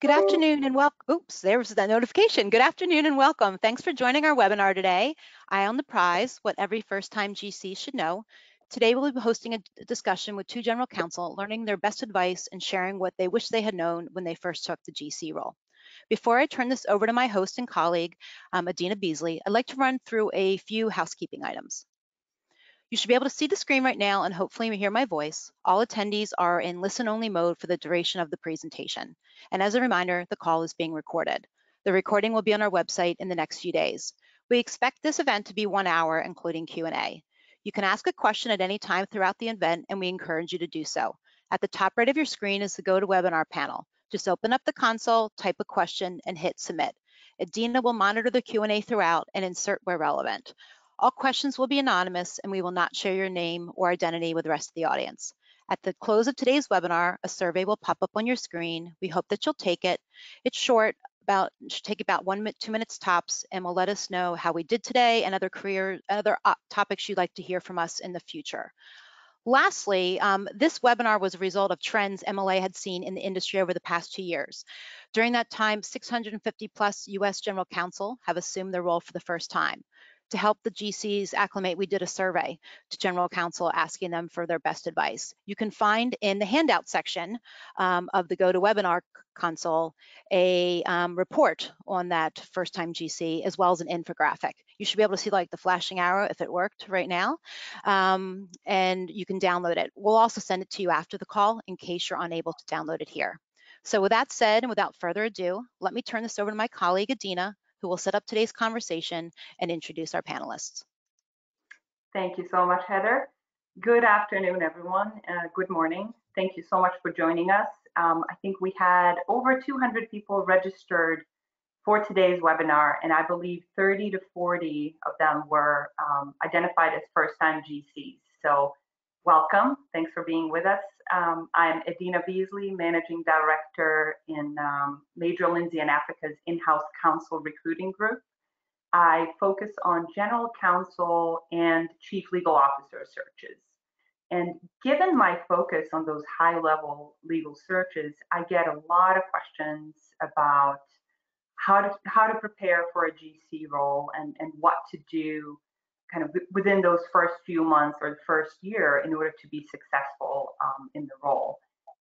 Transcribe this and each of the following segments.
Good afternoon and welcome. Oops, there was that notification. Good afternoon and welcome. Thanks for joining our webinar today, Eye on the Prize, What Every First-Time GC Should Know. Today we'll be hosting a discussion with two general counsel, learning their best advice and sharing what they wish they had known when they first took the GC role. Before I turn this over to my host and colleague, Edina Beasley, I'd like to run through a few housekeeping items. You should be able to see the screen right now and hopefully hear my voice. All attendees are in listen-only mode for the duration of the presentation. And as a reminder, the call is being recorded. The recording will be on our website in the next few days. We expect this event to be 1 hour, including Q&A. You can ask a question at any time throughout the event, and we encourage you to do so. At the top right of your screen is the GoToWebinar panel. Just open up the console, type a question, and hit submit. Edina will monitor the Q&A throughout and insert where relevant. All questions will be anonymous, and we will not share your name or identity with the rest of the audience. At the close of today's webinar, a survey will pop up on your screen. We hope that you'll take it. It's short, should take about 1 to 2 minutes tops, and will let us know how we did today and other topics you'd like to hear from us in the future. Lastly, this webinar was a result of trends MLA had seen in the industry over the past 2 years. During that time, 650 plus U.S. general counsel have assumed their role for the first time. To help the GCs acclimate, we did a survey to general counsel asking them for their best advice. You can find in the handout section of the GoToWebinar console a report on that first-time GC, as well as an infographic. You should be able to see like the flashing arrow if it worked right now, and you can download it. We'll also send it to you after the call in case you're unable to download it here. So with that said, and without further ado, let me turn this over to my colleague, Edina, who will set up today's conversation and introduce our panelists. Thank you so much, Heather. Good afternoon, everyone. Good morning. Thank you so much for joining us. I think we had over 200 people registered for today's webinar, and I believe 30 to 40 of them were identified as first-time GCs. So welcome. Thanks for being with us. I'm Edina Beasley, Managing Director in Major Lindsey and Africa's in-house counsel recruiting group. I focus on general counsel and chief legal officer searches. And given my focus on those high-level legal searches, I get a lot of questions about how to prepare for a GC role and what to do kind of within those first few months or the first year in order to be successful in the role.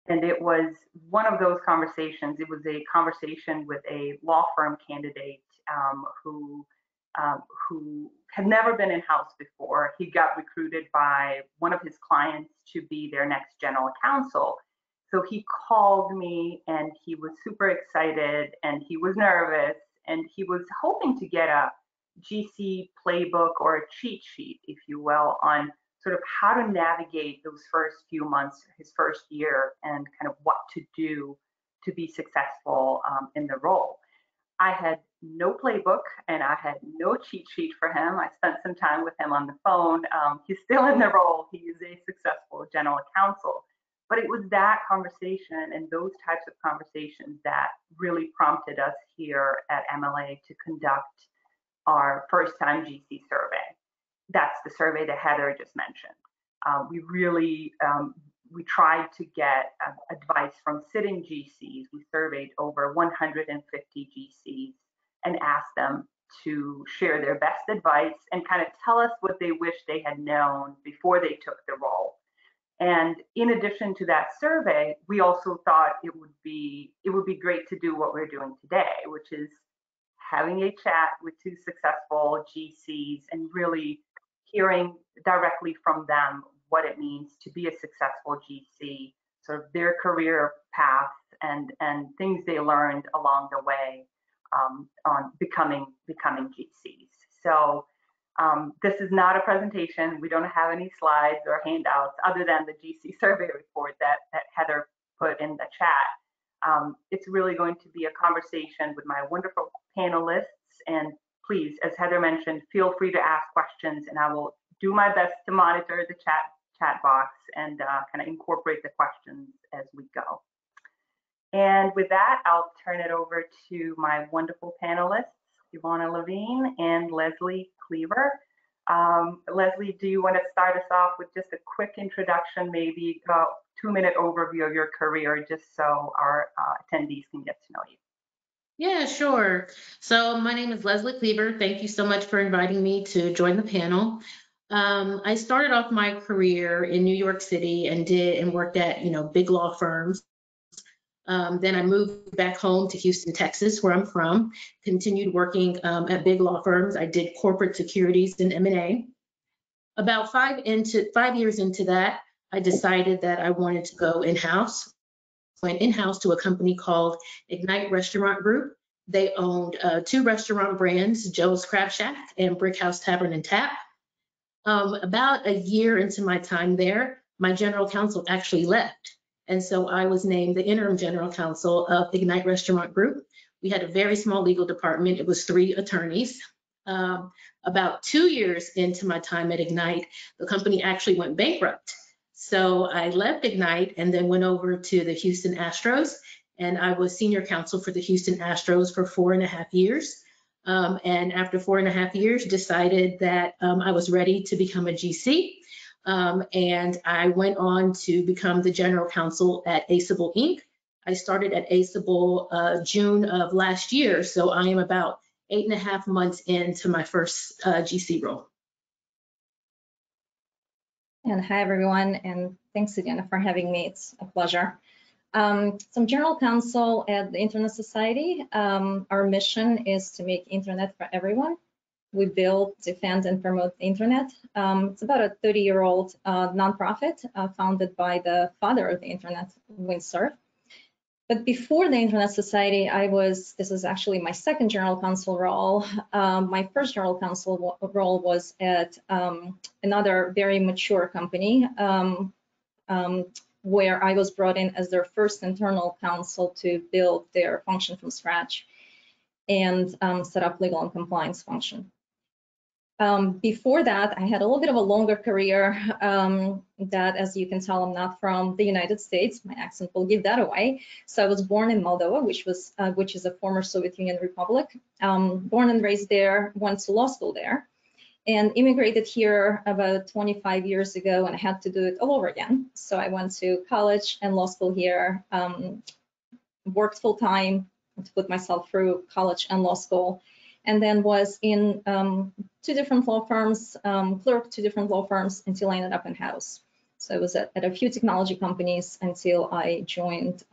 And it was one of those conversations. It was a conversation with a law firm candidate who had never been in-house before. He got recruited by one of his clients to be their next general counsel. So he called me and he was super excited and he was nervous and he was hoping to get a GC playbook or a cheat sheet, if you will, on sort of how to navigate those first few months, his first year, and kind of what to do to be successful in the role. I had no playbook and I had no cheat sheet for him. I spent some time with him on the phone. He's still in the role. He is a successful general counsel. But it was that conversation and those types of conversations that really prompted us here at MLA to conduct our first-time GC survey. That's the survey that Heather just mentioned. We really, we tried to get advice from sitting GCs. We surveyed over 150 GCs and asked them to share their best advice and kind of tell us what they wish they had known before they took the role. And in addition to that survey, we also thought it would be great to do what we're doing today, which is having a chat with two successful GCs and really hearing directly from them what it means to be a successful GC, sort of their career path and things they learned along the way on becoming GCs. So this is not a presentation. We don't have any slides or handouts other than the GC survey report that Heather put in the chat. It's really going to be a conversation with my wonderful panelists, and please, as Heather mentioned, feel free to ask questions, and I will do my best to monitor the chat box and kind of incorporate the questions as we go. And with that, I'll turn it over to my wonderful panelists, Ilona Levine and Leslie Cleaver. Leslie, do you want to start us off with just a quick introduction, maybe 2-minute overview of your career, just so our attendees can get to know you. Yeah, sure. So my name is Leslie Cleaver. Thank you so much for inviting me to join the panel. I started off my career in New York City and worked at big law firms. Then I moved back home to Houston, Texas, where I'm from, continued working at big law firms. I did corporate securities and M&A. About 5 years into that, I decided that I wanted to go in-house. Went in-house to a company called Ignite Restaurant Group. They owned 2 restaurant brands, Joe's Crab Shack and Brickhouse Tavern and Tap. About a year into my time there, my general counsel actually left. And so I was named the interim general counsel of Ignite Restaurant Group. We had a very small legal department. It was 3 attorneys. About 2 years into my time at Ignite, the company actually went bankrupt. So I left Ignite and then went over to the Houston Astros, and I was senior counsel for the Houston Astros for 4.5 years. And after 4.5 years, decided that I was ready to become a GC. And I went on to become the general counsel at Aceable Inc. I started at Aceable June of last year, so I am about 8.5 months into my first GC role. And hi, everyone, and thanks again for having me. It's a pleasure. So I'm general counsel at the Internet Society. Our mission is to make internet for everyone. We build, defend, and promote the internet. It's about a 30-year-old nonprofit founded by the father of the internet, Vint Cerf. But before the Internet Society, this is actually my second general counsel role. My first general counsel role was at another very mature company where I was brought in as their first internal counsel to build their function from scratch and set up legal and compliance function. Before that, I had a little bit of a longer career that, as you can tell, I'm not from the United States. My accent will give that away. So I was born in Moldova, which is a former Soviet Union republic. Born and raised there, went to law school there, and immigrated here about 25 years ago, and I had to do it all over again. So I went to college and law school here, worked full-time to put myself through college and law school, and then was in 2 different law firms, clerked 2 different law firms until I ended up in-house. So I was at a few technology companies until I joined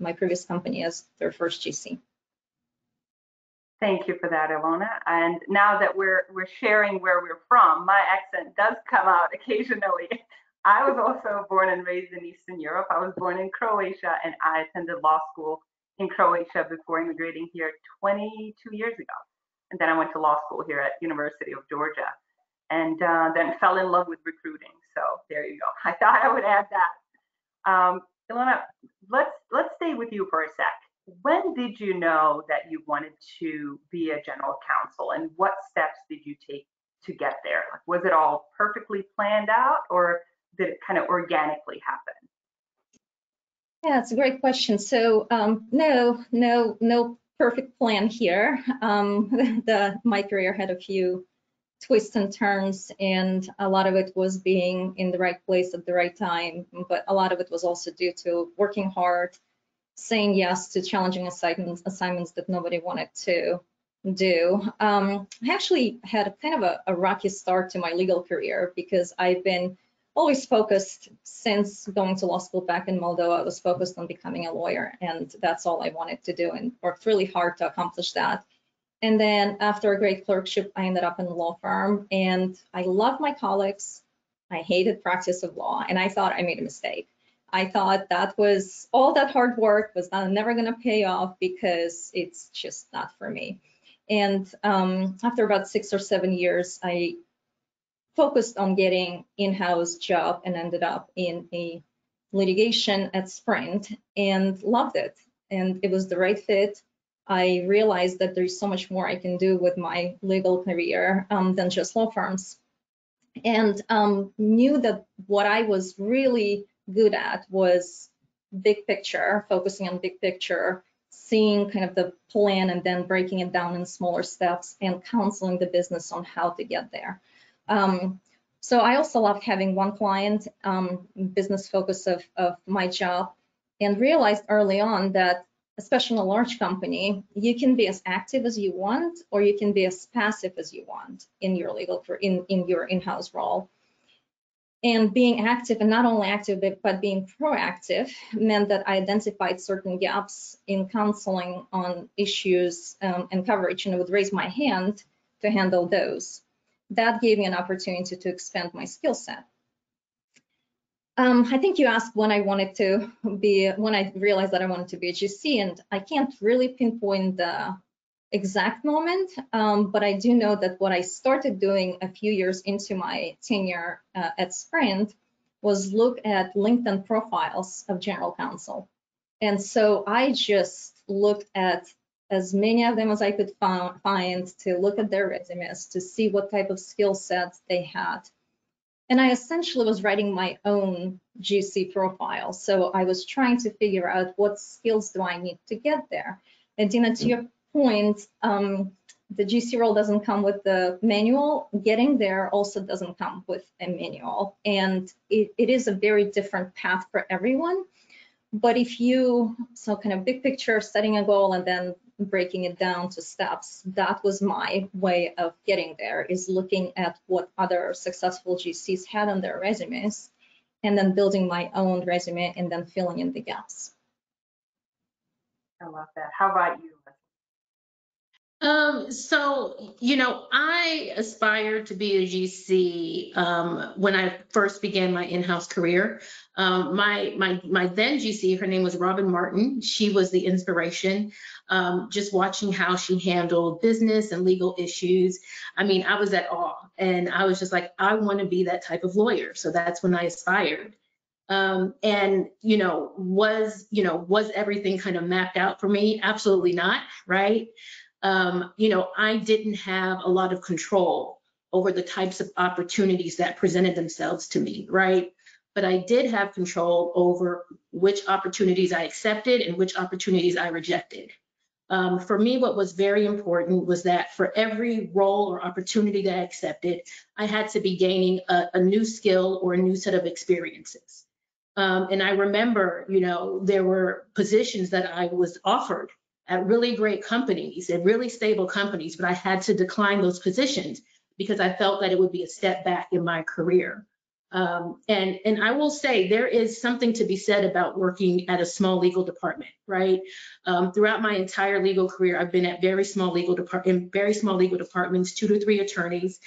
my previous company as their first GC. Thank you for that, Ilona. And now that we're sharing where we're from, my accent does come out occasionally. I was also born and raised in Eastern Europe. I was born in Croatia, and I attended law school in Croatia before immigrating here 22 years ago. And then I went to law school here at University of Georgia, and then fell in love with recruiting. So there you go. I thought I would add that. Ilona, let's stay with you for a sec. When did you know that you wanted to be a general counsel, and what steps did you take to get there? Like, was it all perfectly planned out, or did it kind of organically happen? Yeah, it's a great question. So no perfect plan here. My career had a few twists and turns, and a lot of it was being in the right place at the right time, but a lot of it was also due to working hard, saying yes to challenging assignments that nobody wanted to do. I actually had kind of a rocky start to my legal career, because I've been always focused since going to law school back in Moldova. I was focused on becoming a lawyer, and that's all I wanted to do, and worked really hard to accomplish that. And then after a great clerkship, I ended up in a law firm, and I loved my colleagues. I hated practice of law, and I thought I made a mistake. I thought that was all that hard work was never gonna pay off, because it's just not for me. And after about 6 or 7 years, I focused on getting in-house job and ended up in a litigation at Sprint, and loved it. And it was the right fit. I realized that there's so much more I can do with my legal career than just law firms, and knew that what I was really good at was big picture, focusing on big picture, seeing kind of the plan and then breaking it down in smaller steps and counseling the business on how to get there. So I also loved having one client, business focus of my job, and realized early on that, especially in a large company, you can be as active as you want, or you can be as passive as you want in your in your in-house role. And being active, and not only active, but being proactive, meant that I identified certain gaps in counseling on issues and coverage, and I would raise my hand to handle those. That gave me an opportunity to expand my skill set. I think you asked when I wanted to be, when I realized that I wanted to be a GC, and I can't really pinpoint the exact moment, but I do know that what I started doing a few years into my tenure at Sprint was look at LinkedIn profiles of general counsel. And so I just looked at as many of them as I could find, to look at their resumes, to see what type of skill sets they had. And I essentially was writing my own GC profile. So I was trying to figure out what skills do I need to get there. And Dina, to your point, the GC role doesn't come with the manual. Getting there also doesn't come with a manual. And it is a very different path for everyone. But if you, so kind of big picture, setting a goal and then breaking it down to steps, that was my way of getting there, is looking at what other successful GCs had on their resumes, and then building my own resume and then filling in the gaps. I love that. How about you? So, you know, I aspired to be a GC when I first began my in-house career. My then GC, her name was Robin Martin. She was the inspiration. Just watching how she handled business and legal issues. I mean, I was at awe, and I was just like, I want to be that type of lawyer. So that's when I aspired. And was everything kind of mapped out for me? Absolutely not, right? You know, I didn't have a lot of control over the types of opportunities that presented themselves to me, right? But I did have control over which opportunities I accepted and which opportunities I rejected. For me, what was very important was that for every role or opportunity that I accepted, I had to be gaining a new skill or a new set of experiences. And I remember, you know, there were positions that I was offered at really great companies and really stable companies, but I had to decline those positions because I felt that it would be a step back in my career. And I will say there is something to be said about working at a small legal department, right? Throughout my entire legal career, I've been at very small legal departments, 2 to 3 attorneys.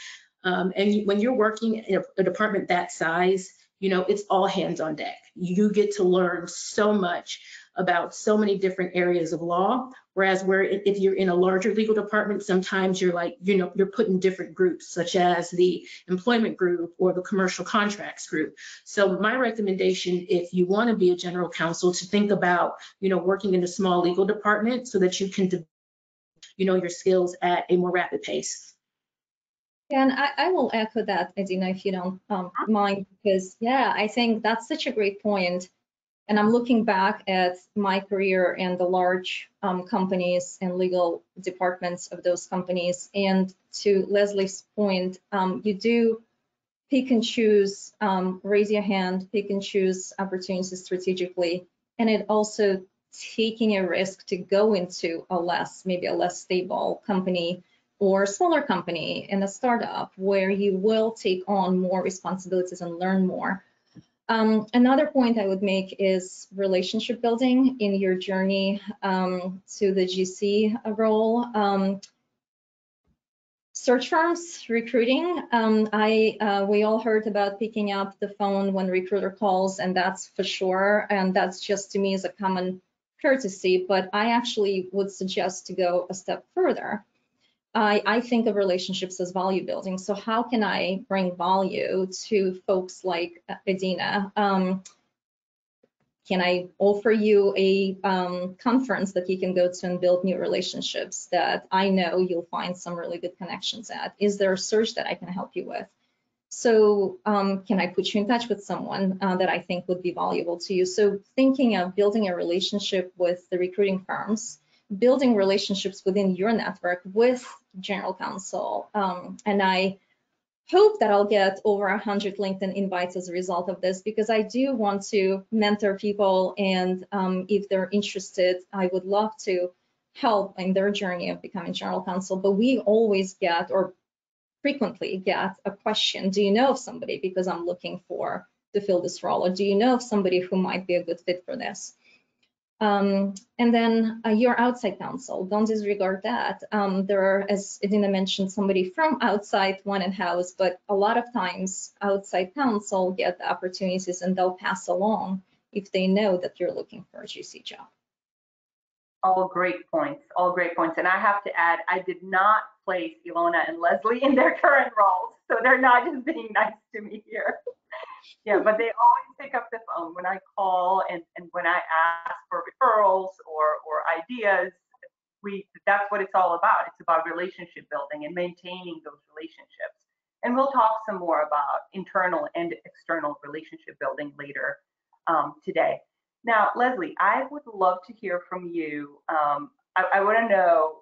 And when you're working in a department that size, you know, it's all hands on deck. You get to learn so much about so many different areas of law, whereas if you're in a larger legal department, sometimes you're like, you know, you're put in different groups, such as the employment group or the commercial contracts group. So my recommendation, if you want to be a general counsel, to think about, you know, working in a small legal department so that you can develop, you know, your skills at a more rapid pace. And I will echo that, Edina, if you don't mind, because yeah, I think that's such a great point. And I'm looking back at my career and the large companies and legal departments of those companies. And to Leslie's point, you do pick and choose, raise your hand, pick and choose opportunities strategically. And it also taking a risk to go into maybe a less stable company or a smaller company in a startup where you will take on more responsibilities and learn more. Another point I would make is relationship building in your journey to the GC role. Search firms, recruiting. We all heard about picking up the phone when recruiter calls, and that's for sure. And that's just, to me, is a common courtesy, but I actually would suggest to go a step further. I think of relationships as value building. So how can I bring value to folks like Edina? Can I offer you a conference that you can go to and build new relationships that I know you'll find some really good connections at? Is there a search that I can help you with? So can I put you in touch with someone that I think would be valuable to you? So thinking of building a relationship with the recruiting firms, building relationships within your network with general counsel. And I hope that I'll get over 100 LinkedIn invites as a result of this, because I do want to mentor people, and if they're interested, I would love to help in their journey of becoming general counsel. But we always get, or frequently get, a question, do you know of somebody, because I'm looking to fill this role, or do you know of somebody who might be a good fit for this? And then your outside counsel, don't disregard that. There are, as Edina mentioned, somebody from outside, one in-house, but a lot of times outside counsel get the opportunities and they'll pass along if they know that you're looking for a GC job. All great points, all great points. And I have to add, I did not place Ilona and Leslie in their current roles, so they're not just being nice to me here. Yeah, but they always pick up the phone when I call, and when I ask for referrals or ideas. That's what it's all about. It's about relationship building and maintaining those relationships. And we'll talk some more about internal and external relationship building later today. Now, Leslie, I would love to hear from you. I want to know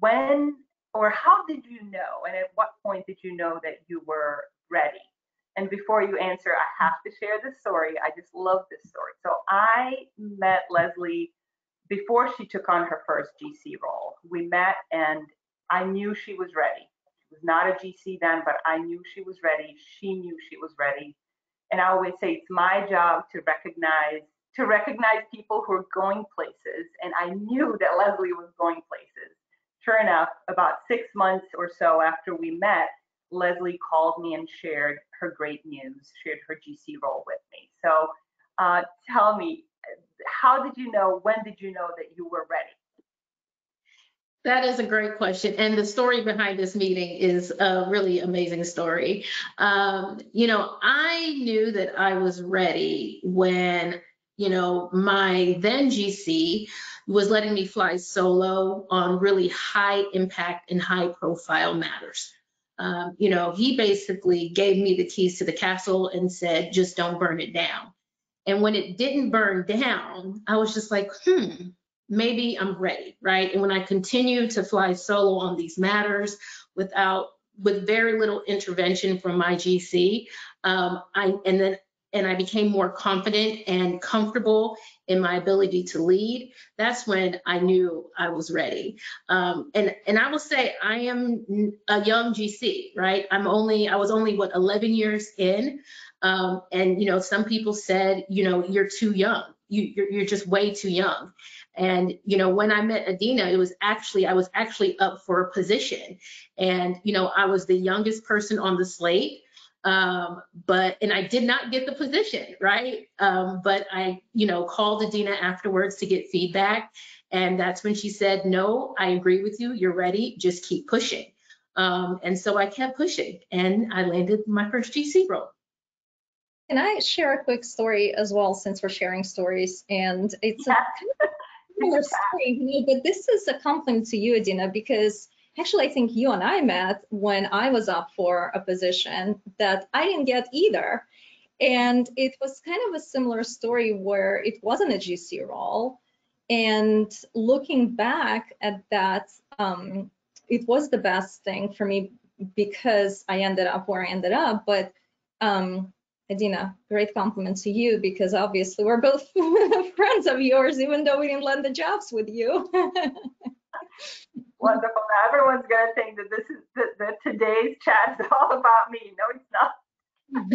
when or how did you know, and at what point did you know that you were ready? And before you answer, I have to share this story. I just love this story. So I met Leslie before she took on her first GC role. We met and I knew she was ready. She was not a GC then, but I knew she was ready. She knew she was ready. And I always say it's my job to recognize people who are going places. And I knew that Leslie was going places. Sure enough, about 6 months or so after we met, Leslie called me and shared her great news, shared her GC role with me. So tell me, how did you know, when did you know that you were ready? That is a great question. And the story behind this meeting is a really amazing story. You know, I knew that I was ready when, you know, my then GC was letting me fly solo on really high impact and high profile matters. You know, he basically gave me the keys to the castle and said, just don't burn it down. And when it didn't burn down, I was just like, maybe I'm ready, right? And when I continued to fly solo on these matters with very little intervention from my GC, I became more confident and comfortable in my ability to lead. That's when I knew I was ready. And I will say I am a young GC, right? I was only what, 11 years in. And you know, some people said, you know, you're too young. You're just way too young. And you know, when I met Edina, it was actually, I was actually up for a position, and you know, I was the youngest person on the slate. And I did not get the position, right? But I, you know, called Edina afterwards to get feedback. And that's when she said, no, I agree with you. You're ready. Just keep pushing. And so I kept pushing and I landed my first GC role. Can I share a quick story as well, since we're sharing stories? And it's a similar story, but this is a compliment to you, Edina, because actually, I think you and I met when I was up for a position that I didn't get either. And it was kind of a similar story where it wasn't a GC role. And looking back at that, it was the best thing for me because I ended up where I ended up. But Edina, great compliment to you, because obviously we're both friends of yours, even though we didn't land the jobs with you. Wonderful. Now everyone's going to think that this is that today's chat is all about me. No, it's not.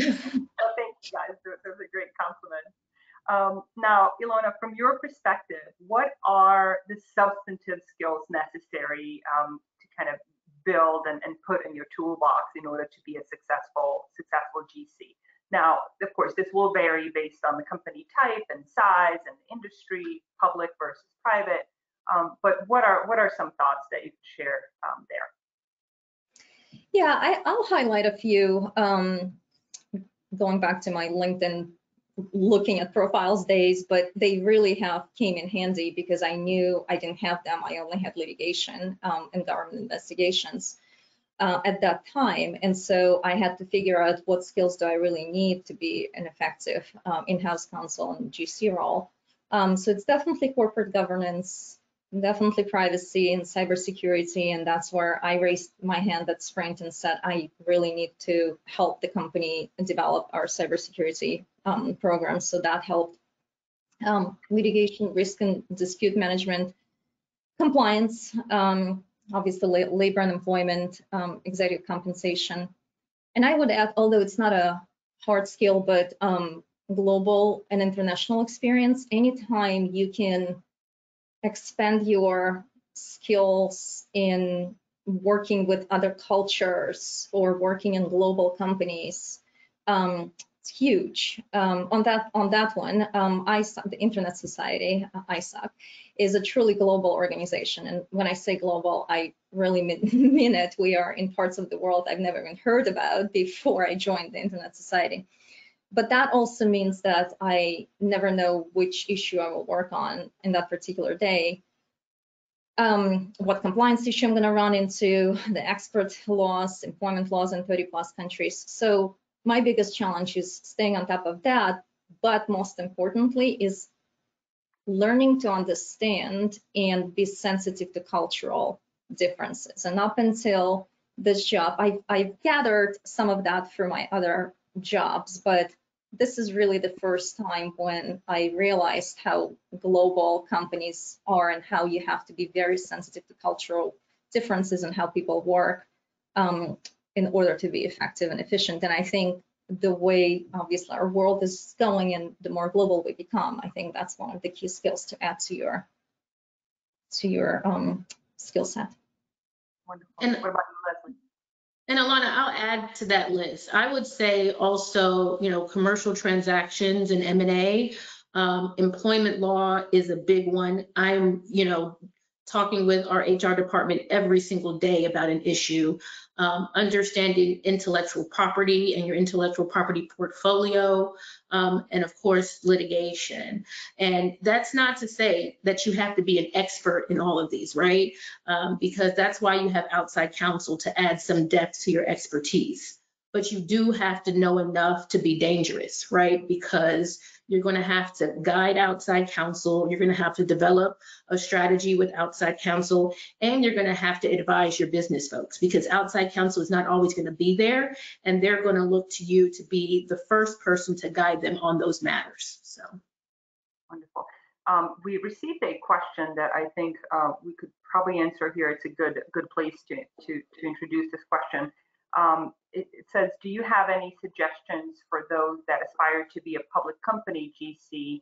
So thank you guys. That was a great compliment. Now, Ilona, from your perspective, what are the substantive skills necessary to kind of build and put in your toolbox in order to be a successful GC? Now, of course, this will vary based on the company type and size and industry, public versus private. But what are some thoughts that you could share there? Yeah, I'll highlight a few. Going back to my LinkedIn, looking at profiles days, but they really came in handy because I knew I didn't have them. I only had litigation and government investigations at that time, and so I had to figure out what skills do I really need to be an effective in-house counsel and GC role. So it's definitely corporate governance, Definitely privacy and cybersecurity, and that's where I raised my hand at Sprint and said I really need to help the company develop our cybersecurity program. So that helped. Litigation, risk and dispute management, compliance, obviously labor and employment, executive compensation, and I would add, although it's not a hard skill, but global and international experience. Anytime you can expand your skills in working with other cultures or working in global companies, it's huge. On that one, ISAC, the Internet Society, ISAC, is a truly global organization. And when I say global, I really mean it. We are in parts of the world I've never even heard about before I joined the Internet Society. But that also means that I never know which issue I will work on in that particular day, what compliance issue I'm going to run into, the export laws, employment laws in 30-plus countries. So my biggest challenge is staying on top of that, but most importantly is learning to understand and be sensitive to cultural differences. And up until this job, I've gathered some of that through my other jobs, but this is really the first time when I realized how global companies are and how you have to be very sensitive to cultural differences and how people work in order to be effective and efficient. And I think the way obviously our world is going and the more global we become, I think that's one of the key skills to add to your skill set. Wonderful. And what about you, Leslie? And Ilona, I'll add to that list. I would say also, you know, commercial transactions and M&A, employment law is a big one. I'm, you know, talking with our HR department every single day about an issue, understanding intellectual property and your intellectual property portfolio, and of course, litigation. And that's not to say that you have to be an expert in all of these, right? Because that's why you have outside counsel to add some depth to your expertise. But you do have to know enough to be dangerous, right? Because you're going to have to guide outside counsel, you're going to have to develop a strategy with outside counsel, and you're going to have to advise your business folks, because outside counsel is not always going to be there, and they're going to look to you to be the first person to guide them on those matters. So wonderful. We received a question that I think we could probably answer here. It's a good place to introduce this question. It says, do you have any suggestions for those that aspire to be a public company GC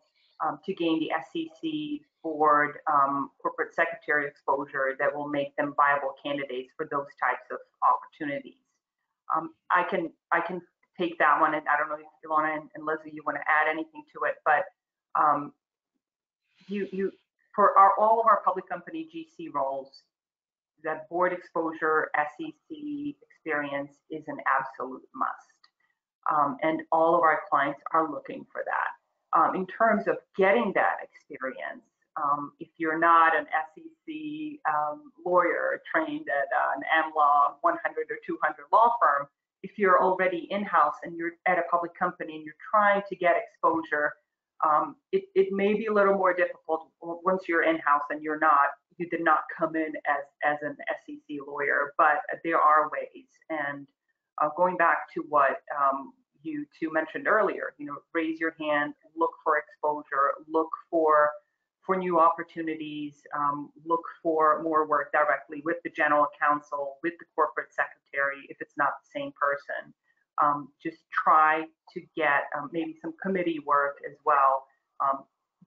to gain the SEC board corporate secretary exposure that will make them viable candidates for those types of opportunities? I can take that one, and I don't know if Ilona and Leslie, you want to add anything to it, but you for all of our public company GC roles, that board exposure, SEC experience is an absolute must. And all of our clients are looking for that. In terms of getting that experience, if you're not an SEC lawyer trained at an AmLaw 100 or 200 law firm, if you're already in-house and you're at a public company and you're trying to get exposure, it may be a little more difficult once you're in-house and you did not come in as an SEC lawyer, but there are ways. And going back to what you two mentioned earlier, you know, raise your hand, look for exposure, look for new opportunities, look for more work directly with the general counsel, with the corporate secretary, if it's not the same person. Just try to get maybe some committee work as well.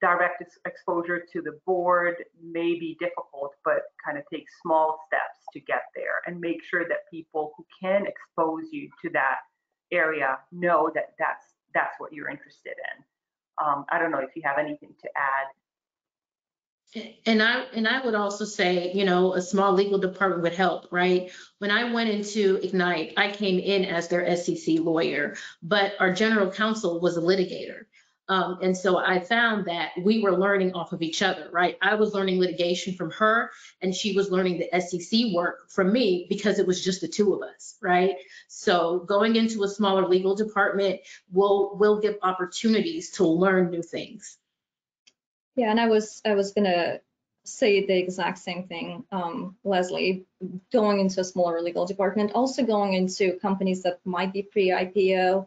Direct exposure to the board may be difficult, but kind of take small steps to get there, and make sure that people who can expose you to that area know that that's what you're interested in. I don't know if you have anything to add. And I would also say, you know, a small legal department would help, right? When I went into Ignite, I came in as their SEC lawyer, but our general counsel was a litigator. And so I found that we were learning off of each other, right? I was learning litigation from her, and she was learning the SEC work from me, because it was just the two of us, right? So going into a smaller legal department will give opportunities to learn new things. Yeah, and I was gonna say the exact same thing, Leslie, going into a smaller legal department, also going into companies that might be pre-IPO.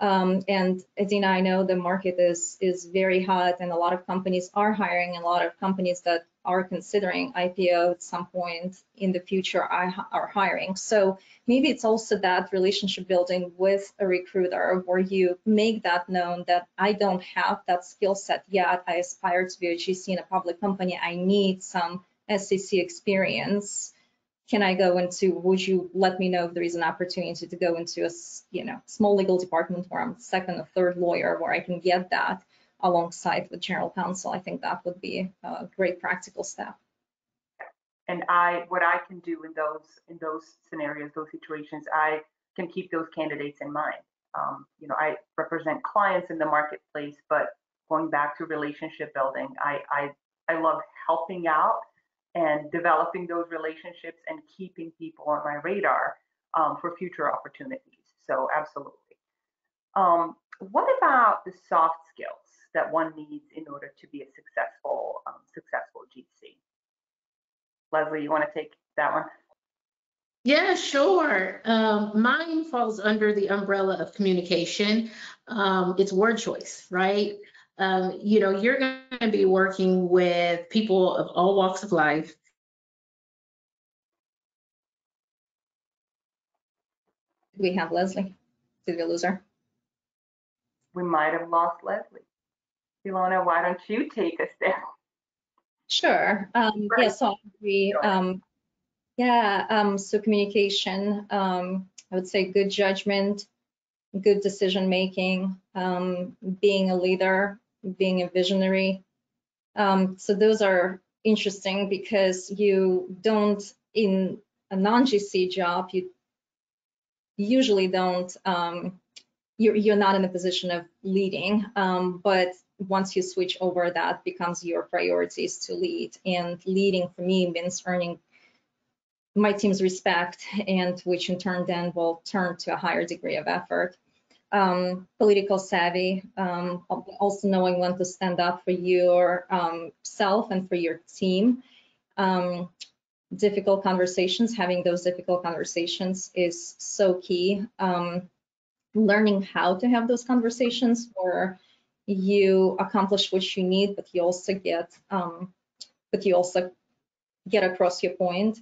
And Edina, I know the market is very hot, and a lot of companies are hiring, and a lot of companies that are considering IPO at some point in the future are hiring. So maybe it's also that relationship building with a recruiter where you make that known that I don't have that skill set yet. I aspire to be a GC in a public company. I need some SEC experience. Can I go into, would you let me know if there is an opportunity to go into a, you know, small legal department where I'm second or third lawyer, where I can get that alongside with general counsel? I think that would be a great practical step. And what I can do in those scenarios, those situations, I can keep those candidates in mind. You know, I represent clients in the marketplace, but going back to relationship building, I love helping out and developing those relationships and keeping people on my radar for future opportunities. So absolutely. What about the soft skills that one needs in order to be a successful, successful GC? Leslie, you want to take that one? Yeah, sure. Mine falls under the umbrella of communication. It's word choice, right? You know, you're going to be working with people of all walks of life. We have Leslie. Did we lose her? We might have lost Leslie. Ilona, why don't you take us there? Sure. Yes, so I agree. So communication, I would say good judgment, good decision making, being a leader, being a visionary. So those are interesting because you don't, in a non-GC job, you usually don't, you're not in a position of leading, but once you switch over, that becomes your priorities to lead. And leading for me means earning my team's respect, and which in turn then will turn to a higher degree of effort. Political savvy, also knowing when to stand up for your self and for your team. Difficult conversations, having those difficult conversations is so key. Learning how to have those conversations where you accomplish what you need, but you also get across your point.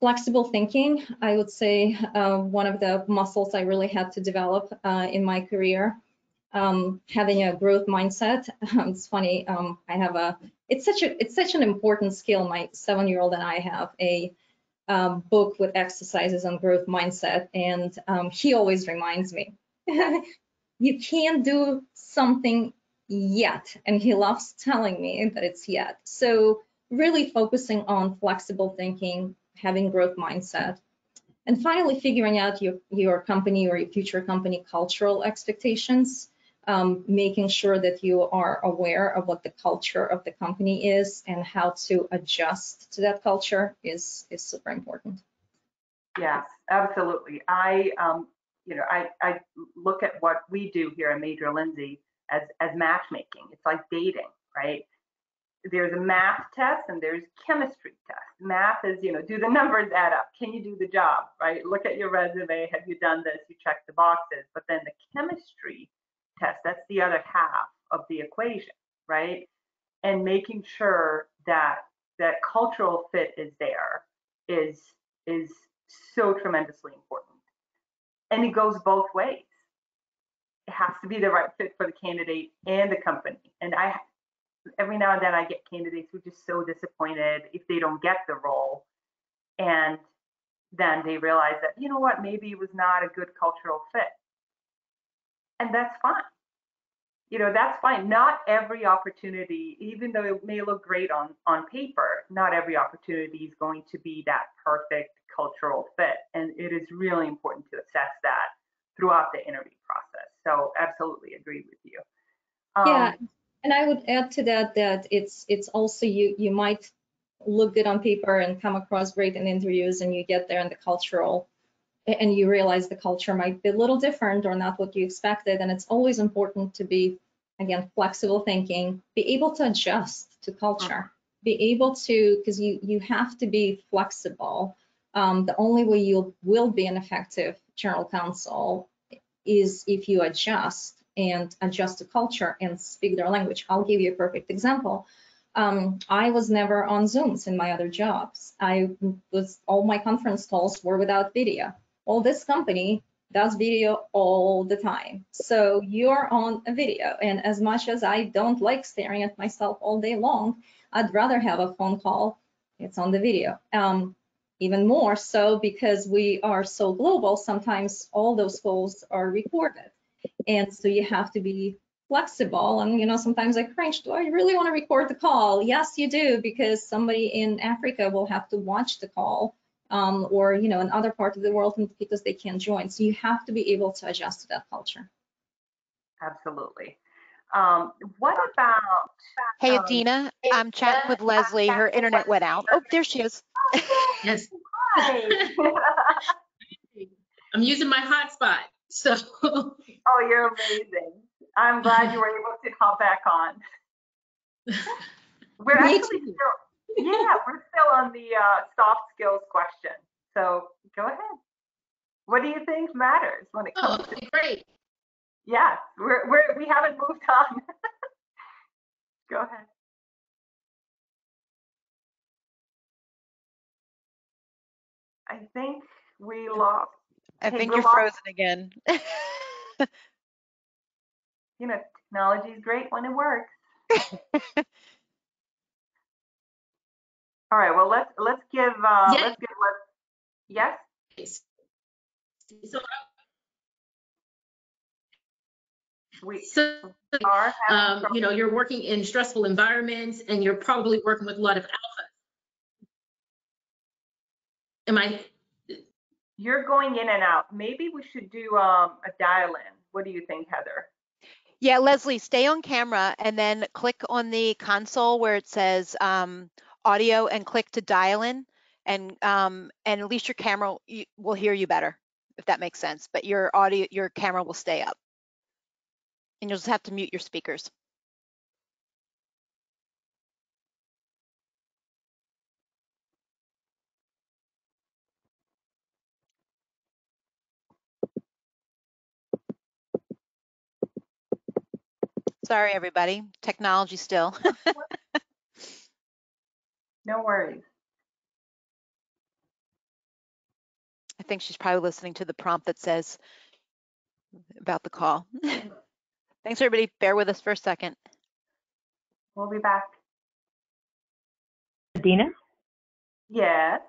Flexible thinking, I would say, one of the muscles I really had to develop in my career. Having a growth mindset. It's funny. I have a. It's such an important skill. My 7-year-old and I have a book with exercises on growth mindset, and he always reminds me, "You can't do something yet," and he loves telling me that it's yet. So really focusing on flexible thinking, having growth mindset, and finally figuring out your company or your future company cultural expectations, making sure that you are aware of what the culture of the company is and how to adjust to that culture is super important. Yes, absolutely. I look at what we do here at Major Lindsey as matchmaking. It's like dating, right? There's a math test and there's chemistry test. Math is, you know, do the numbers add up? Can you do the job, right? Look at your resume. Have you done this? You check the boxes. But then the chemistry test, that's the other half of the equation, right? And making sure that that cultural fit is there is so tremendously important. And it goes both ways. It has to be the right fit for the candidate and the company. And every now and then I get candidates who are just so disappointed if they don't get the role, and then they realize that, you know what, maybe it was not a good cultural fit, and that's fine. You know, that's fine. Not every opportunity, even though it may look great on paper, not every opportunity is going to be that perfect cultural fit, and it is really important to assess that throughout the interview process. So absolutely agree with you. Yeah. And I would add to that that it's also you might look good on paper and come across great in interviews, and you get there and you realize the culture might be a little different or not what you expected. And it's always important to be, again, flexible thinking, be able to adjust to culture. be able to, because you have to be flexible. The only way you will be an effective general counsel is if you adjust and adjust to culture and speak their language. I'll give you a perfect example. I was never on Zooms in my other jobs. All my conference calls were without video. Well, this company does video all the time. So you're on a video, and as much as I don't like staring at myself all day long, I'd rather have a phone call. It's on the video. Even more so because we are so global, sometimes all those calls are recorded. And so you have to be flexible. And, you know, sometimes I cringe, do I really want to record the call? Yes, you do, because somebody in Africa will have to watch the call or, you know, in other parts of the world because they can't join. So you have to be able to adjust to that culture. Absolutely. What about... Hey, Edina, I'm chatting with Leslie. Her internet went out. Oh, there she is. Yes. I'm using my hotspot. So. Oh, you're amazing. I'm glad you were able to hop back on. We're actually still, yeah, we're still on the soft skills question. So go ahead. What do you think matters when it comes to? Great. Yeah, we haven't moved on. Go ahead. I think we lost. I think you're frozen again. You know, technology is great when it works. All right. Well, let's give. Yes. Let's give. Yes. So we are. You know, you're working in stressful environments, and you're probably working with a lot of alphas. Am I? You're going in and out. Maybe we should do a dial-in. What do you think, Heather? Yeah, Leslie, stay on camera and then click on the console where it says audio and click to dial in, and at least your camera will hear you better, if that makes sense. But your camera will stay up, and you'll just have to mute your speakers. Sorry, everybody. Technology still. No worries. I think she's probably listening to the prompt that says about the call. Thanks, everybody. Bear with us for a second. We'll be back. Edina? Yes.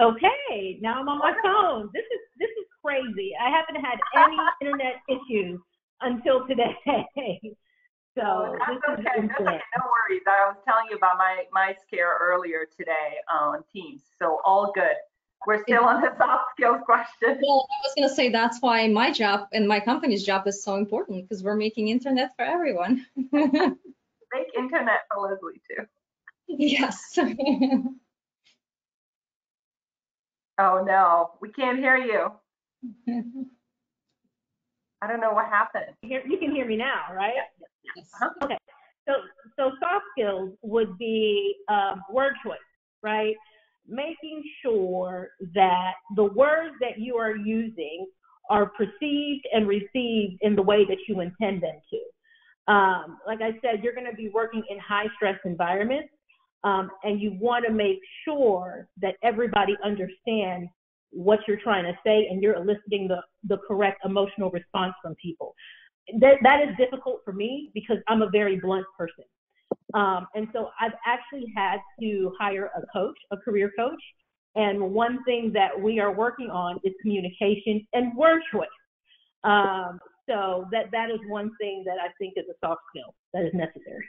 Okay. Now I'm on my phone. This is crazy. I haven't had any internet issues until today. So that's okay. That's okay. No worries. I was telling you about my scare earlier today on Teams. So all good. We're still on the soft skills question. Well, I was going to say that's why my job and my company's job is so important, because we're making internet for everyone. Make internet for Leslie too. Yes. Oh no, we can't hear you. I don't know what happened. You can hear me now, right? Yes. Okay. So soft skills would be word choice, right? Making sure that the words that you are using are perceived and received in the way that you intend them to. Like I said, you're going to be working in high-stress environments, and you want to make sure that everybody understands what you're trying to say, and you're eliciting the correct emotional response from people. That is difficult for me because I'm a very blunt person. And so I've actually had to hire a coach, a career coach. And one thing that we are working on is communication and word choice. So that is one thing that I think is a soft skill that is necessary.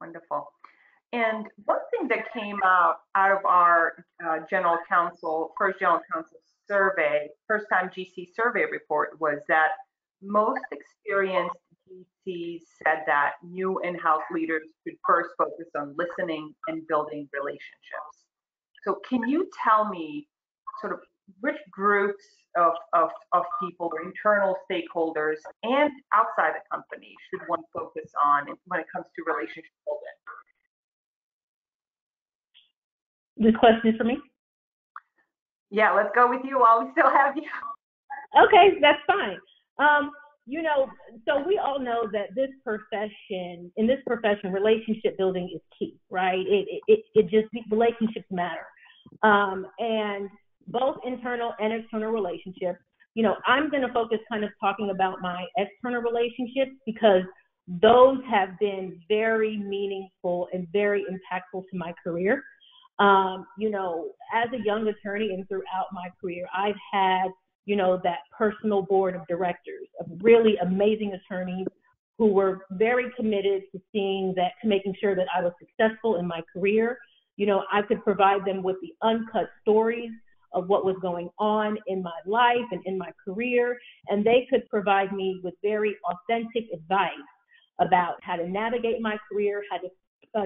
Wonderful. And one thing that came out of our first general counsel survey, first time GC survey report, was that most experienced GCs said that new in-house leaders should first focus on listening and building relationships. So can you tell me sort of which groups of people or internal stakeholders and outside the company should one focus on when it comes to relationship building? This question is for me? Yeah, let's go with you while we still have you. Okay, that's fine. You know, so we all know that this profession, in this profession, relationship building is key, right? It just, relationships matter. And both internal and external relationships. You know, I'm going to focus kind of talking about my external relationships because those have been very meaningful and very impactful to my career. You know, as a young attorney and throughout my career, I've had, you know, that personal board of directors of really amazing attorneys who were very committed to seeing that, to making sure that I was successful in my career. You know, I could provide them with the uncut stories of what was going on in my life and in my career, and they could provide me with very authentic advice about how to navigate my career, how to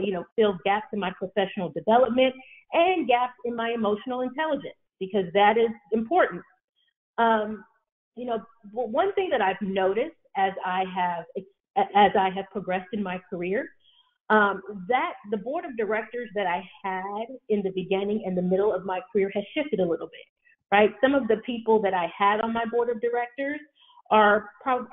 you know, fill gaps in my professional development and gaps in my emotional intelligence, because that is important. You know, one thing that I've noticed as I have progressed in my career, that the board of directors that I had in the beginning and the middle of my career has shifted a little bit, right? Some of the people that I had on my board of directors are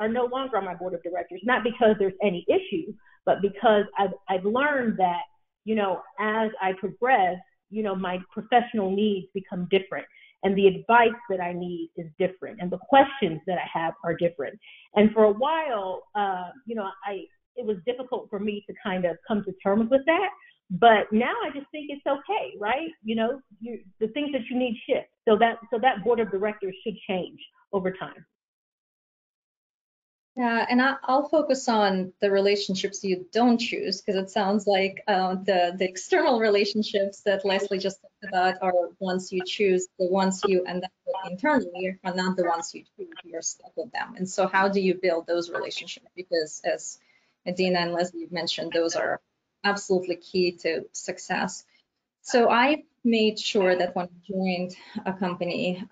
no longer on my board of directors, not because there's any issue, but because I've learned that, you know, as I progress, you know, my professional needs become different, and the advice that I need is different, and the questions that I have are different. And for a while, you know, it was difficult for me to kind of come to terms with that, but now I just think it's okay, right? You know, the things that you need shift. So that board of directors should change over time. Yeah, and I'll focus on the relationships you don't choose, because it sounds like the external relationships that Leslie just talked about are ones you choose. The ones you end up with internally are not the ones you choose. You're stuck with them. And so how do you build those relationships? Because as Edina and Leslie mentioned, those are absolutely key to success. So I made sure that when I joined a company,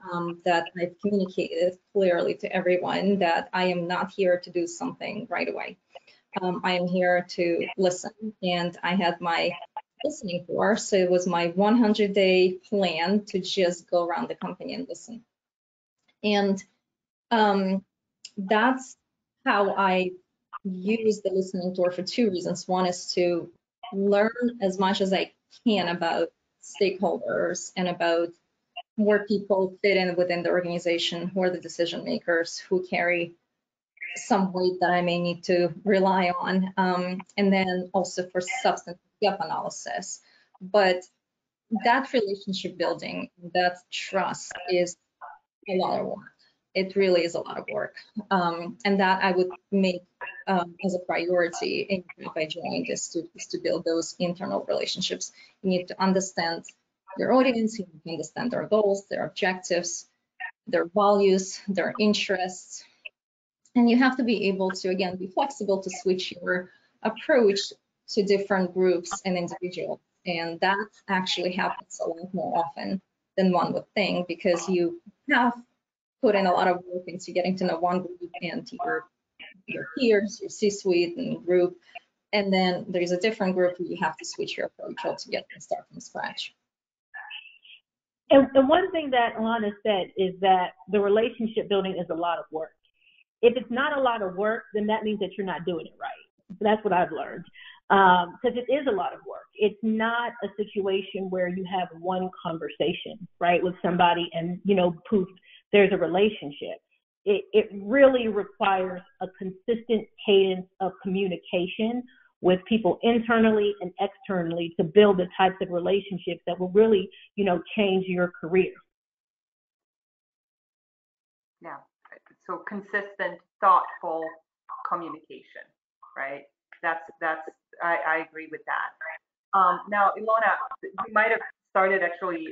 that I've communicated clearly to everyone that I am not here to do something right away. I am here to listen, and I had my listening course. So it was my 100-day plan to just go around the company and listen. And that's how I use the listening tour for two reasons. One is to learn as much as I can about stakeholders and about where people fit in within the organization, who are the decision makers, who carry some weight that I may need to rely on, and then also for substantive gap analysis. But that relationship building, that trust is a lot of work. It really is a lot of work, and that I would make as a priority if I joined is to build those internal relationships. You need to understand your audience, you need to understand their goals, their objectives, their values, their interests, and you have to be able to, again, be flexible to switch your approach to different groups and individuals, and that actually happens a lot more often than one would think, because you have put in a lot of work into getting to know one group and your peers, your C-suite and group, and then there's a different group where you have to switch your approach altogether and start from scratch. And one thing that Ilona said is that the relationship building is a lot of work. If it's not a lot of work, then that means that you're not doing it right. That's what I've learned, because it is a lot of work. It's not a situation where you have one conversation, right, with somebody and, you know, poof, there's a relationship. It really requires a consistent cadence of communication with people internally and externally to build the types of relationships that will really, you know, change your career. Yeah, so consistent, thoughtful communication, right? I agree with that. Now, Ilona, you might have started actually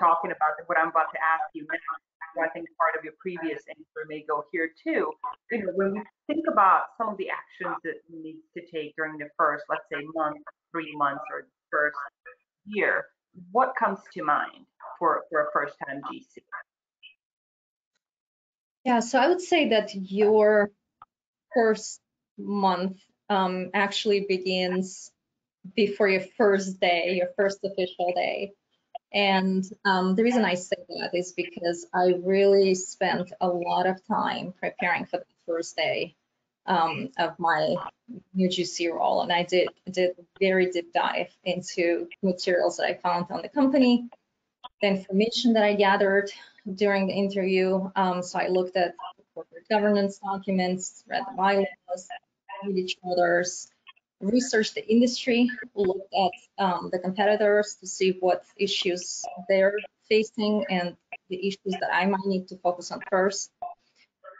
talking about what I'm about to ask you next. I think part of your previous answer may go here too. You know, when we think about some of the actions that we need to take during the first, let's say, month, 3 months, or first year, what comes to mind for a first-time GC? Yeah, so I would say that your first month actually begins before your first day, your first official day. And the reason I say that is because I really spent a lot of time preparing for the first day of my new GC role. And I did a very deep dive into materials that I found on the company, the information that I gathered during the interview. So I looked at corporate governance documents, read the bylaws, read each other's, researched the industry, looked at the competitors to see what issues they're facing and the issues that I might need to focus on first.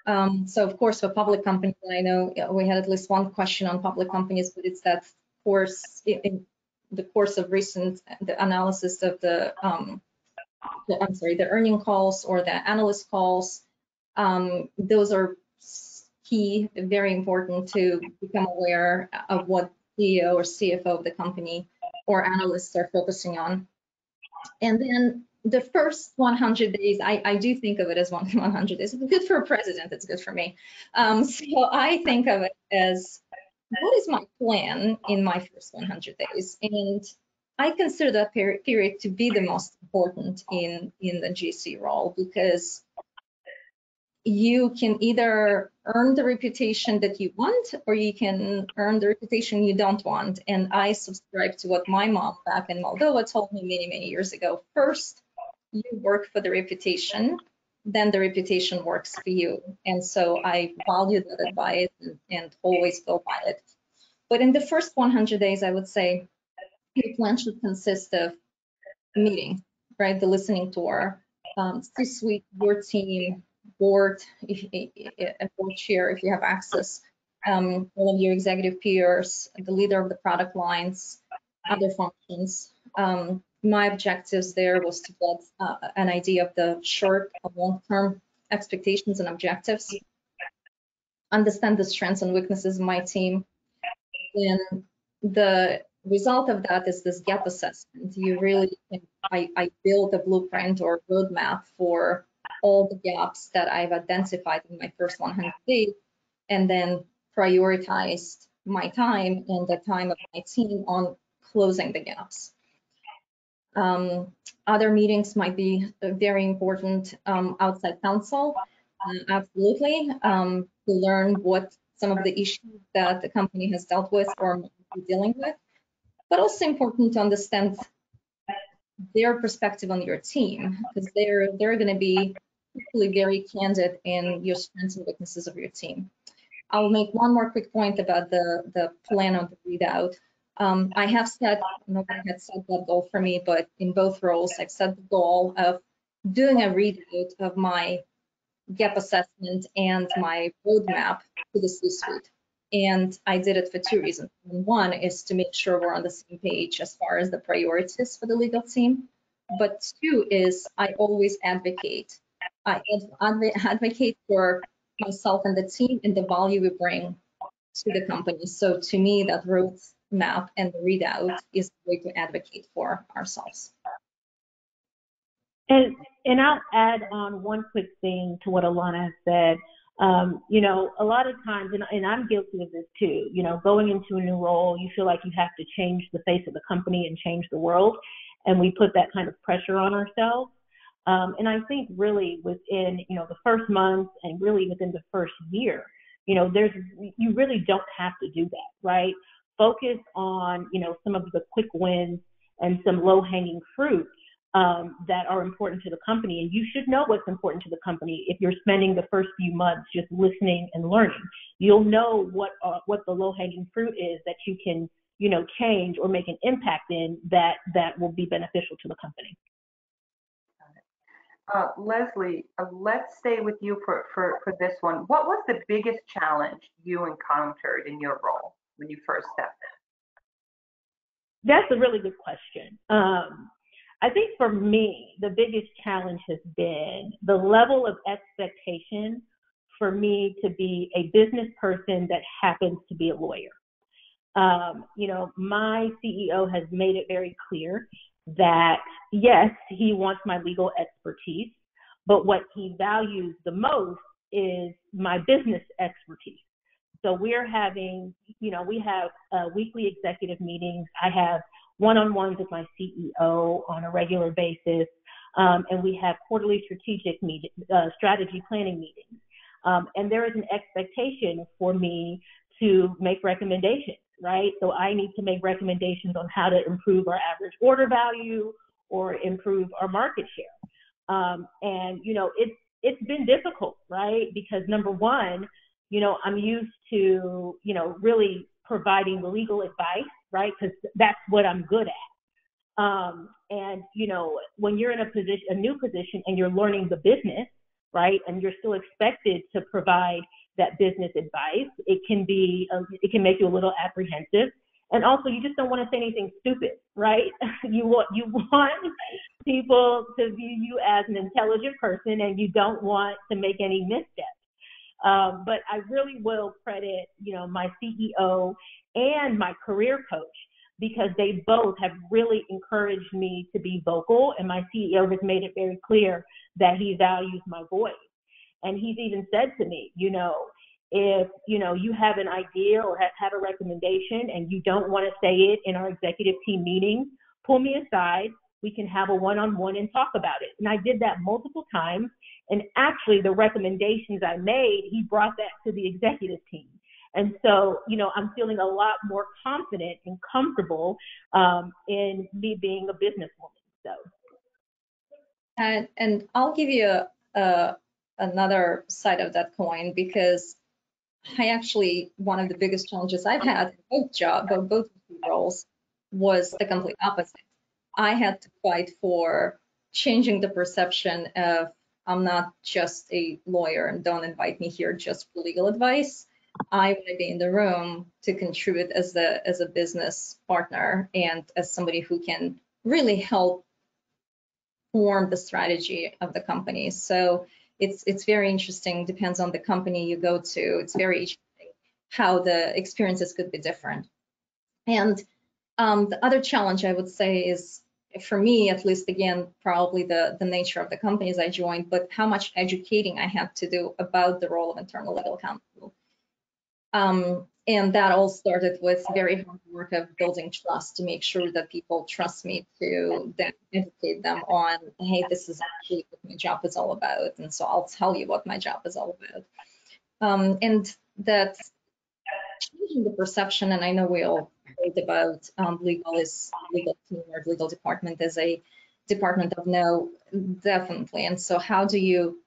So of course, for public companies, I know we had at least one question on public companies, but it's that course in the course of recent the analysis of the earning calls or the analyst calls. Those are key, very important to become aware of what CEO or CFO of the company or analysts are focusing on. And then the first 100 days, I do think of it as 100 days. It's good for a president, it's good for me. So I think of it as, what is my plan in my first 100 days? And I consider that period to be the most important in the GC role, because you can either earn the reputation that you want, or you can earn the reputation you don't want. And I subscribe to what my mom back in Moldova told me many, many years ago. First, you work for the reputation, then the reputation works for you. And so I value that advice and always go by it. But in the first 100 days, I would say your plan should consist of meeting, right? The listening tour, C-suite, your team, board, board chair if you have access, all of your executive peers, the leader of the product lines, other functions. My objectives there was to get an idea of the short and long-term expectations and objectives, understand the strengths and weaknesses of my team. And the result of that is this gap assessment. You really, I build a blueprint or roadmap for all the gaps that I've identified in my first 100 days, and then prioritized my time and the time of my team on closing the gaps. Other meetings might be very important, outside counsel, absolutely, to learn what some of the issues that the company has dealt with or might be dealing with, but also important to understand their perspective on your team, because they're going to be really very candid in your strengths and weaknesses of your team. I'll make one more quick point about the plan on the readout. I have set, nobody had set that goal for me, but in both roles, I've set the goal of doing a readout of my gap assessment and my roadmap to the C-suite. And I did it for two reasons. One is to make sure we're on the same page as far as the priorities for the legal team. But two is I always advocate. I advocate for myself and the team and the value we bring to the company. So to me, that roadmap and the readout is the way to advocate for ourselves. And I'll add on one quick thing to what Ilona said. You know, a lot of times, and I'm guilty of this too, you know, going into a new role, you feel like you have to change the face of the company and change the world. And we put that kind of pressure on ourselves. And I think really within, you know, the first month and really within the first year, you know, you really don't have to do that, right? Focus on, you know, some of the quick wins and some low hanging fruit that are important to the company. And you should know what's important to the company if you're spending the first few months just listening and learning. You'll know what the low-hanging fruit is that you can, you know, change or make an impact in that will be beneficial to the company. Leslie, let's stay with you for this one. What was the biggest challenge you encountered in your role when you first stepped in? That's a really good question. I think for me, the biggest challenge has been the level of expectation for me to be a business person that happens to be a lawyer. You know, my CEO has made it very clear that, yes, he wants my legal expertise, but what he values the most is my business expertise. So we have weekly executive meetings. I have one-on-ones with my CEO on a regular basis, and we have quarterly strategy planning meetings. And there is an expectation for me to make recommendations, right? So I need to make recommendations on how to improve our average order value or improve our market share. And, you know, it's been difficult, right? Because number one, you know, I'm used to, you know, really providing the legal advice, right? Because that's what I'm good at. And, you know, when you're in a new position and you're learning the business, right? And you're still expected to provide that business advice, it can make you a little apprehensive. And also you just don't want to say anything stupid, right? You want people to view you as an intelligent person, and you don't want to make any missteps. But I really will credit, you know, my CEO and my career coach, because they both have really encouraged me to be vocal. And my CEO has made it very clear that he values my voice. And he's even said to me, you know, if, you know, you have an idea or have a recommendation and you don't want to say it in our executive team meeting, pull me aside. We can have a one-on-one and talk about it. And I did that multiple times. And actually the recommendations I made, he brought that to the executive team. And so, you know, I'm feeling a lot more confident and comfortable in me being a businesswoman. So. And I'll give you another side of that coin, because I actually, one of the biggest challenges I've had in both roles was the complete opposite. I had to fight for changing the perception of, I'm not just a lawyer and don't invite me here just for legal advice. I want to be in the room to contribute as a business partner and as somebody who can really help form the strategy of the company. So it's very interesting, depends on the company you go to. It's very interesting how the experiences could be different. And the other challenge I would say is, for me, at least, again, probably the nature of the companies I joined, but how much educating I had to do about the role of internal legal counsel. And that all started with very hard work of building trust to make sure that people trust me to then educate them on, hey, this is actually what my job is all about. And so I'll tell you what my job is all about. And that changing the perception, and I know we all heard about legal team or legal department as a department of no, definitely. And so how do you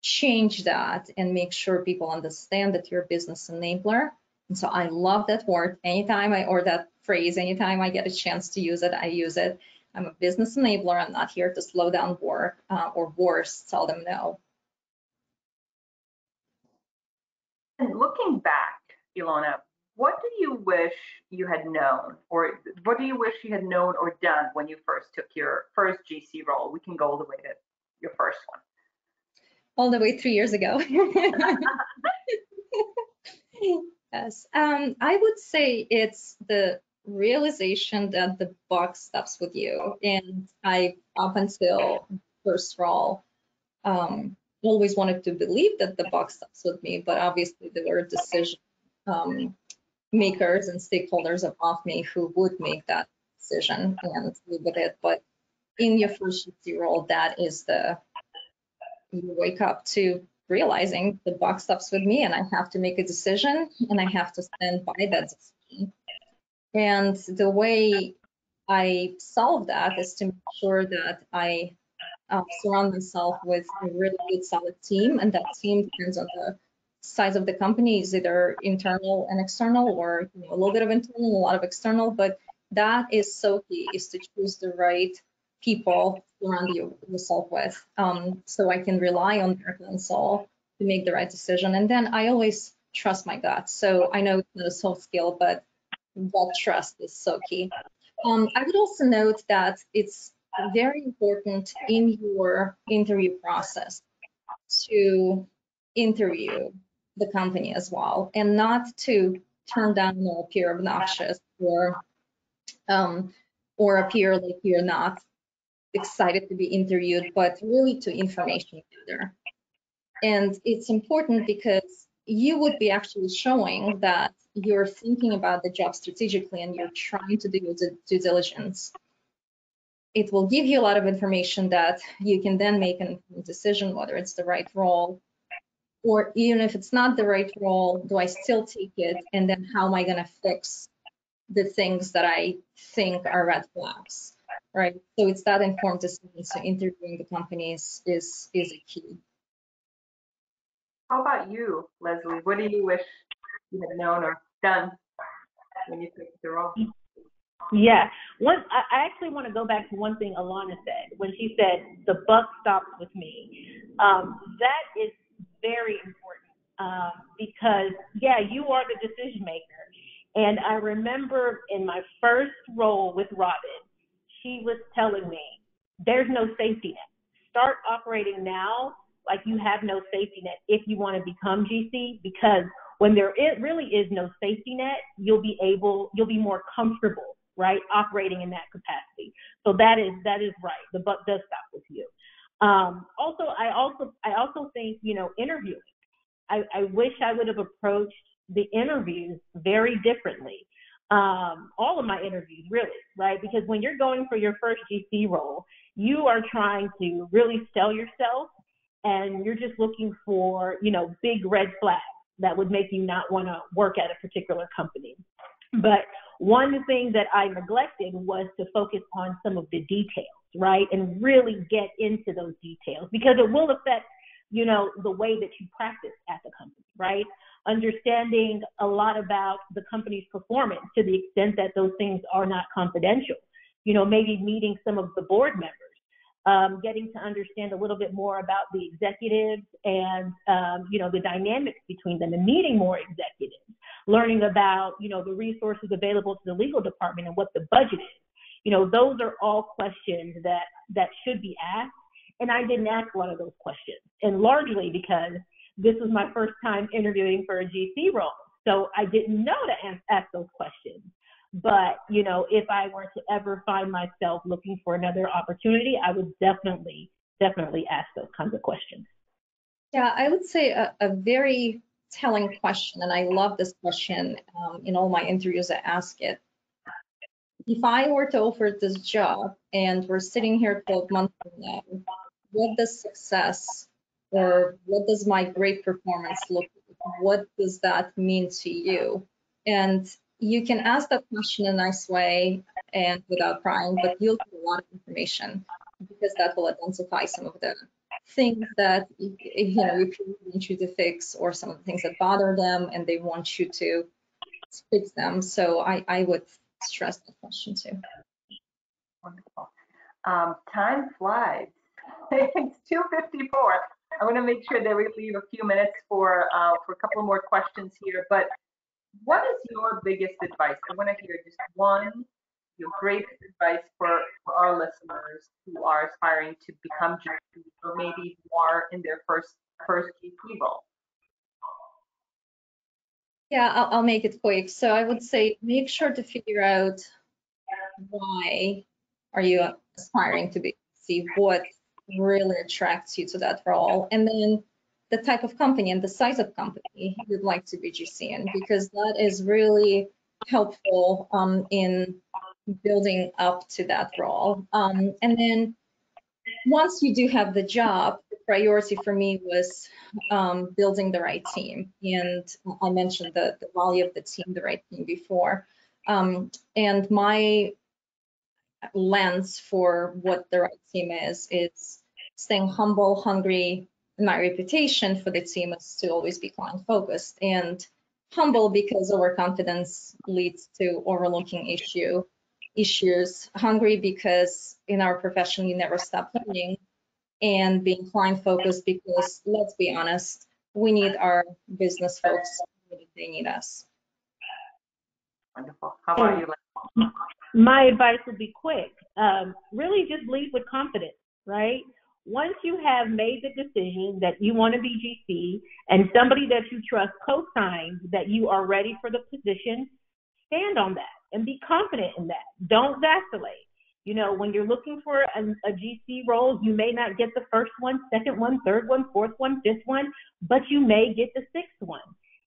change that and make sure people understand that you're a business enabler? And so I love that word. Anytime I get a chance to use it, I use it. I'm a business enabler. I'm not here to slow down work or worse, tell them no. And looking back, Ilona, what do you wish you had known, or what do you wish you had known or done when you first took your first GC role? We can go all the way to your first one. All the way 3 years ago. Yes, I would say it's the realization that the buck stops with you. And I, up until first role, always wanted to believe that the buck stops with me, but obviously there were decision makers and stakeholders above me who would make that decision and live with it. But in your first GC role, that is you wake up to realizing the buck stops with me, and I have to make a decision, and I have to stand by that decision. And the way I solve that is to make sure that I surround myself with a really good, solid team, and that team depends on the size of the company, is either internal and external, or you know, a little bit of internal, a lot of external. But that is so key, is to choose the right people around yourself with, so I can rely on their counsel to make the right decision. And then I always trust my gut. So I know it's not a soft skill, but that trust is so key. I would also note that it's very important in your interview process to interview the company as well, and not to turn down or appear obnoxious or appear like you're not excited to be interviewed, but really to information builder. And it's important because you would be actually showing that you're thinking about the job strategically and you're trying to do your due diligence. It will give you a lot of information that you can then make a decision whether it's the right role, or even if it's not the right role, do I still take it? And then how am I going to fix the things that I think are red flags, right? So it's that informed decision. So interviewing the companies is a key. How about you, Leslie? What do you wish you had known or done when you took the role? Yeah, I actually want to go back to one thing Ilona said when she said the buck stops with me. That is very important because, yeah, you are the decision maker. And I remember in my first role with Robin, she was telling me, there's no safety net. Start operating now like you have no safety net if you want to become GC, because when there really is no safety net, you'll be more comfortable, right, operating in that capacity. So that is right. The buck does stop with you. Also, I think, you know, interviewing. I wish I would have approached the interviews very differently. All of my interviews, really, right? Because when you're going for your first GC role, you are trying to really sell yourself, and you're just looking for, you know, big red flags that would make you not want to work at a particular company. But one thing that I neglected was to focus on some of the details, right? And really get into those details, because it will affect, you know, the way that you practice at the company, right? Understanding a lot about the company's performance to the extent that those things are not confidential. You know, maybe meeting some of the board members, getting to understand a little bit more about the executives and, you know, the dynamics between them, and meeting more executives, learning about, you know, the resources available to the legal department and what the budget is. You know, those are all questions that should be asked. And I didn't ask a lot of those questions, and largely because this was my first time interviewing for a GC role. So I didn't know to ask those questions. But, you know, if I were to ever find myself looking for another opportunity, I would definitely ask those kinds of questions. Yeah, I would say a very telling question, and I love this question. In all my interviews, I ask it. If I were to offer this job and we're sitting here 12 months from now, what does success or what does my great performance look like? What does that mean to you? And you can ask that question in a nice way and without prying, but you'll get a lot of information, because that will identify some of the things that, you know, you want you to fix, or some of the things that bother them and they want you to fix them. So I would stress that question too. Wonderful. Time flies. It's 2:54. I want to make sure that we leave a few minutes for a couple more questions here. But what is your biggest advice? I want to hear just your greatest advice for our listeners who are aspiring to become GC, or maybe who are in their first GC role. Yeah, I'll make it quick. So I would say, make sure to figure out why are you aspiring to be GC, what really attracts you to that role, and then the type of company and the size of company you'd like to be GC in, because that is really helpful in building up to that role. And then once you do have the job, the priority for me was building the right team. And I mentioned the value of the team, the right team before. And my lens for what the right team is staying humble, hungry. My reputation for the team is to always be client focused, and humble because overconfidence leads to overlooking issues, hungry because in our profession you never stop learning, and being client focused because, let's be honest, we need our business folks, they need us. Wonderful. How are you? My advice would be quick. Really just lead with confidence, right? Once you have made the decision that you want to be GC and somebody that you trust co-signs that you are ready for the position, stand on that and be confident in that. Don't vacillate. You know, when you're looking for a GC role, you may not get the first one, second one, third one, fourth one, fifth one, but you may get the sixth one.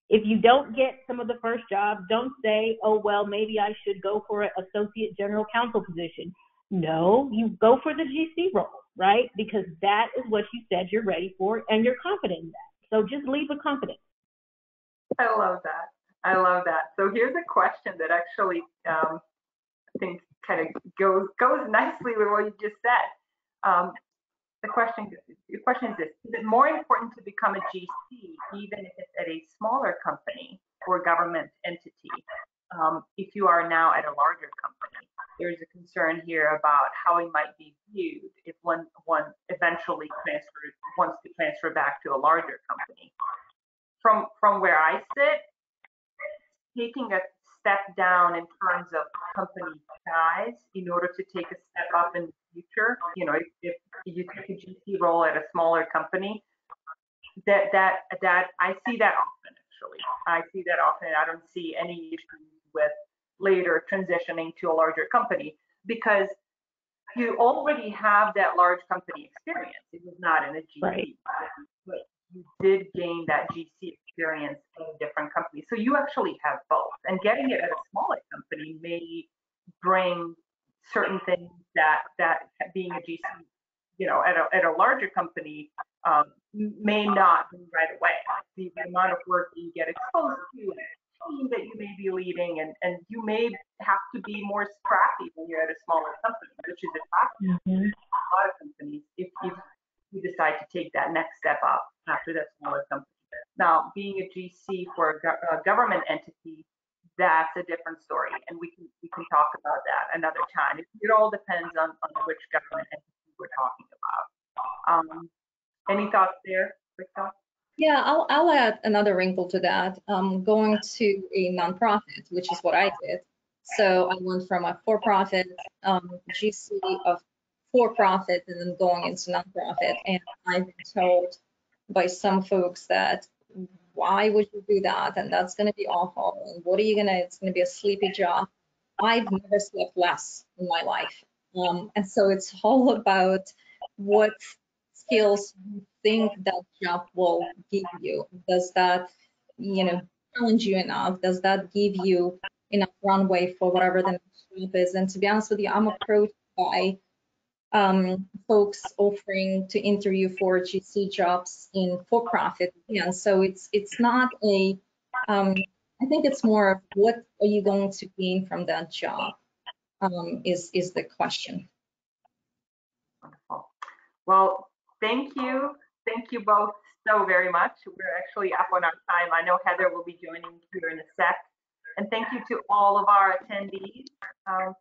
If you don't get some of the first jobs, don't say, oh, well, maybe I should go for an associate general counsel position. No, you go for the GC role, right? Because that is what you said you're ready for and you're confident in that. So just leave with confidence. I love that. I love that. So here's a question that actually I think kind of goes nicely with what you just said. The question is this: is it more important to become a GC even if it's at a smaller company or government entity? If you are now at a larger company, there's a concern here about how it might be viewed if one eventually wants to transfer back to a larger company. From where I sit, taking a step down in terms of company size in order to take a step up in the future, you know, if you take a GC role at a smaller company, that I see that often. Actually, I see that often. I don't see any issues with later transitioning to a larger company because you already have that large company experience. It was not in a GC, right. But you did gain that GC experience in a different company. So you actually have both. And getting it at a smaller company may bring certain things that being a GC, you know, at a larger company may not be right away. The amount of work that you get exposed to, and the team that you may be leading, and you may have to be more scrappy when you're at a smaller company, which is attractive to a lot of companies if you decide to take that next step up after that smaller company. Now, being a GC for a government entity, that's a different story, and we can talk about that another time. It all depends on which government entity we're talking about. Any thoughts there? Quick thoughts? Yeah, I'll add another wrinkle to that. Going to a nonprofit, which is what I did. So I went from a for-profit GC of for-profit and then going into nonprofit. And I've been told by some folks that, why would you do that? And that's going to be awful. And what are you going to, it's going to be a sleepy job. I've never slept less in my life. And so it's all about what skills you think that job will give you. Does that, you know, challenge you enough? Does that give you enough runway for whatever the next job is? And to be honest with you, I'm approached by folks offering to interview for GC jobs in for-profit. And so it's not a, I think it's more of what are you going to gain from that job is the question. Wonderful. Well, thank you. Thank you both so very much. We're actually up on our time. I know Heather will be joining here in a sec. And thank you to all of our attendees.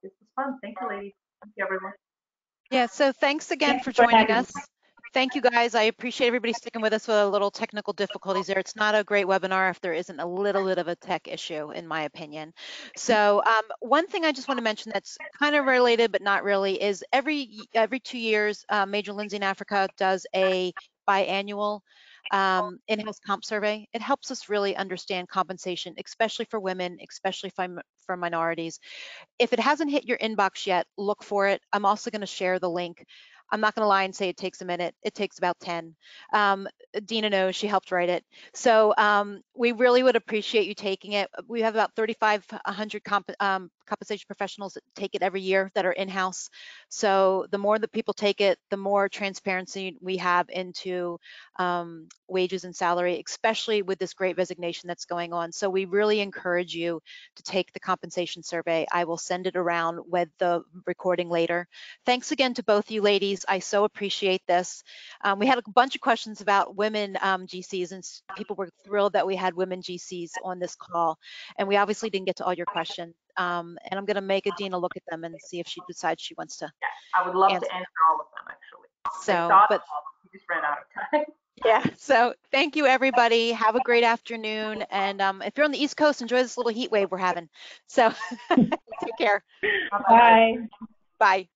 This was fun. Thank you, ladies. Thank you, everyone. Yeah, so thanks again for joining us. Thank you guys. I appreciate everybody sticking with us with a little technical difficulties there. It's not a great webinar if there isn't a little bit of a tech issue, in my opinion. So one thing I just want to mention that's kind of related but not really is every 2 years, Major Lindsey and Africa does a biannual in-house comp survey. It helps us really understand compensation, especially for women, especially for minorities. If it hasn't hit your inbox yet, look for it. I'm also going to share the link. I'm not going to lie and say it takes a minute. It takes about 10. Dina knows, she helped write it. So we really would appreciate you taking it. We have about 3,500 compensation professionals that take it every year that are in-house. So the more that people take it, the more transparency we have into wages and salary, especially with this great resignation that's going on. So we really encourage you to take the compensation survey. I will send it around with the recording later. Thanks again to both you ladies. I so appreciate this. We had a bunch of questions about women GCs, and people were thrilled that we had women GCs on this call. And we obviously didn't get to all your questions. And I'm going to make Edina look at them and see if she decides she wants to. Yes, I would love to answer all of them, actually. We just ran out of time. Yeah, so thank you, everybody. Have a great afternoon. And if you're on the East Coast, enjoy this little heat wave we're having. So take care. Bye. Bye.